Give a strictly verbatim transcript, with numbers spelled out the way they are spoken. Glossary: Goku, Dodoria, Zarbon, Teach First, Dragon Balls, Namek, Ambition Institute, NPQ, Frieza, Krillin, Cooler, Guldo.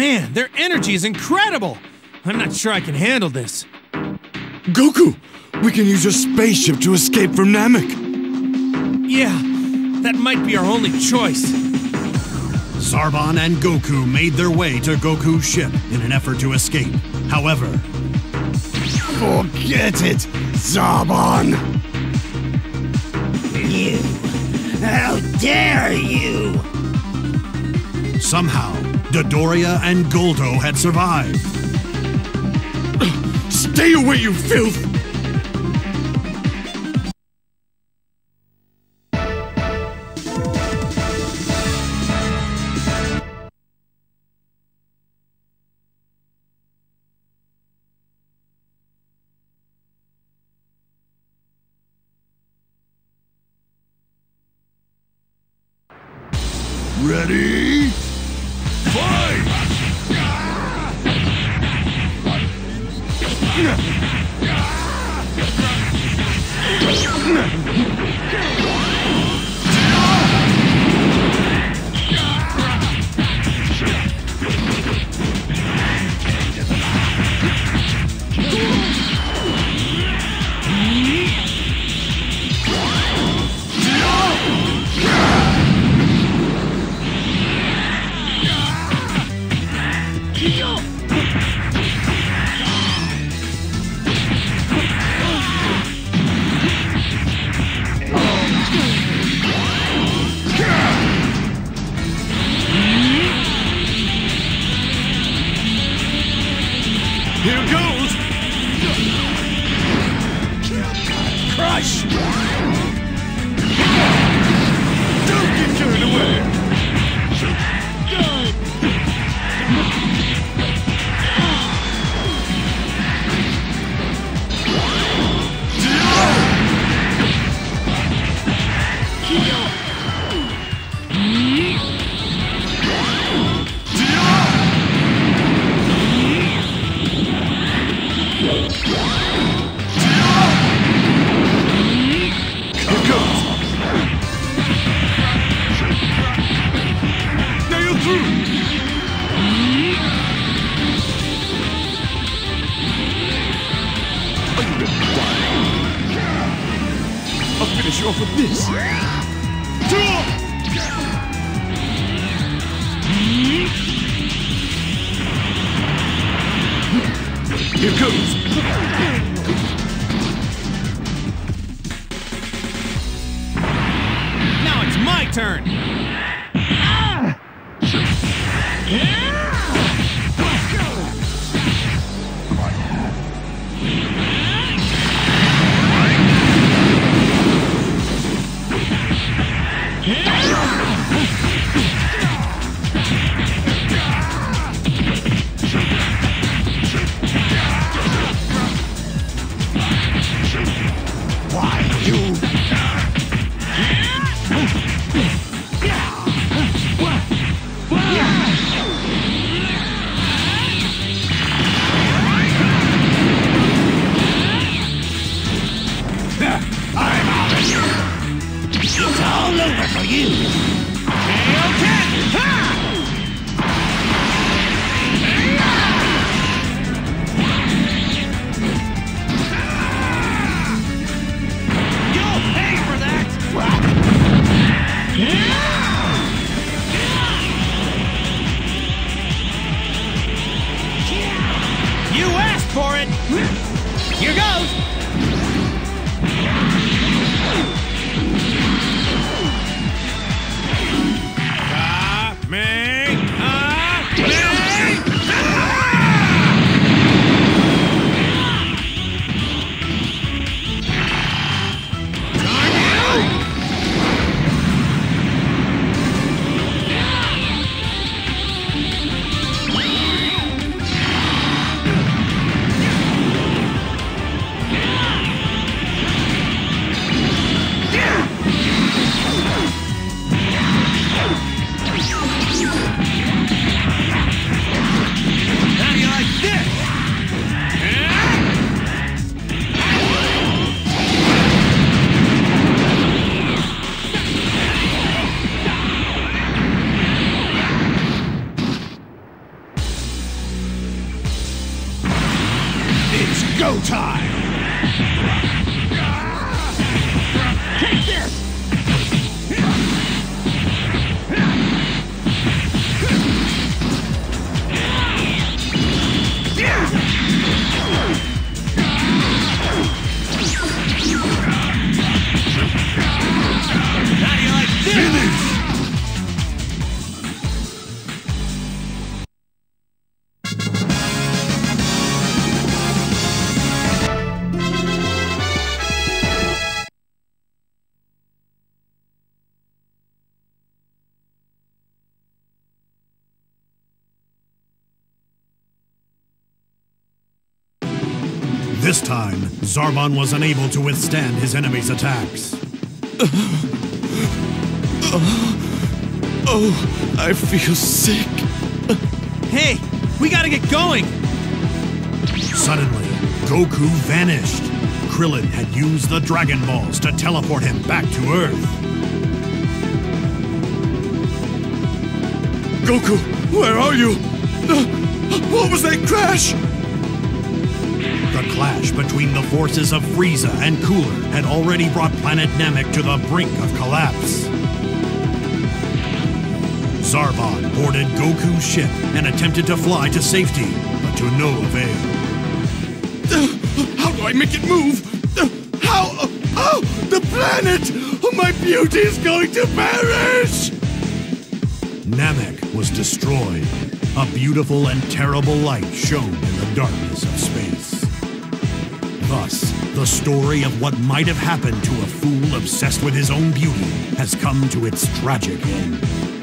Man, their energy is incredible! I'm not sure I can handle this. Goku! We can use your spaceship to escape from Namek! Yeah, that might be our only choice. Zarbon and Goku made their way to Goku's ship in an effort to escape. However... Forget it, Zarbon! You! How dare you! Somehow, Dodoria and Guldo had survived. Stay away, you filth! Ready? Fight! Here goes! Crush! Don't get carried away! Finish you off with this. Here goes. Now it's my turn. Ah! Yeah! Yeah. It's go time! Take this! How do you like this? This time, Zarbon was unable to withstand his enemy's attacks. Uh, uh, oh, I feel sick. Uh, hey, we gotta get going! Suddenly, Goku vanished. Krillin had used the Dragon Balls to teleport him back to Earth. Goku, where are you? Uh, what was that crash? The clash between the forces of Frieza and Cooler had already brought planet Namek to the brink of collapse. Zarbon boarded Goku's ship and attempted to fly to safety, but to no avail. How do I make it move? How? Oh, the planet! My beauty is going to perish! Namek was destroyed. A beautiful and terrible light shone in the darkness of space. Thus, the story of what might have happened to a fool obsessed with his own beauty has come to its tragic end.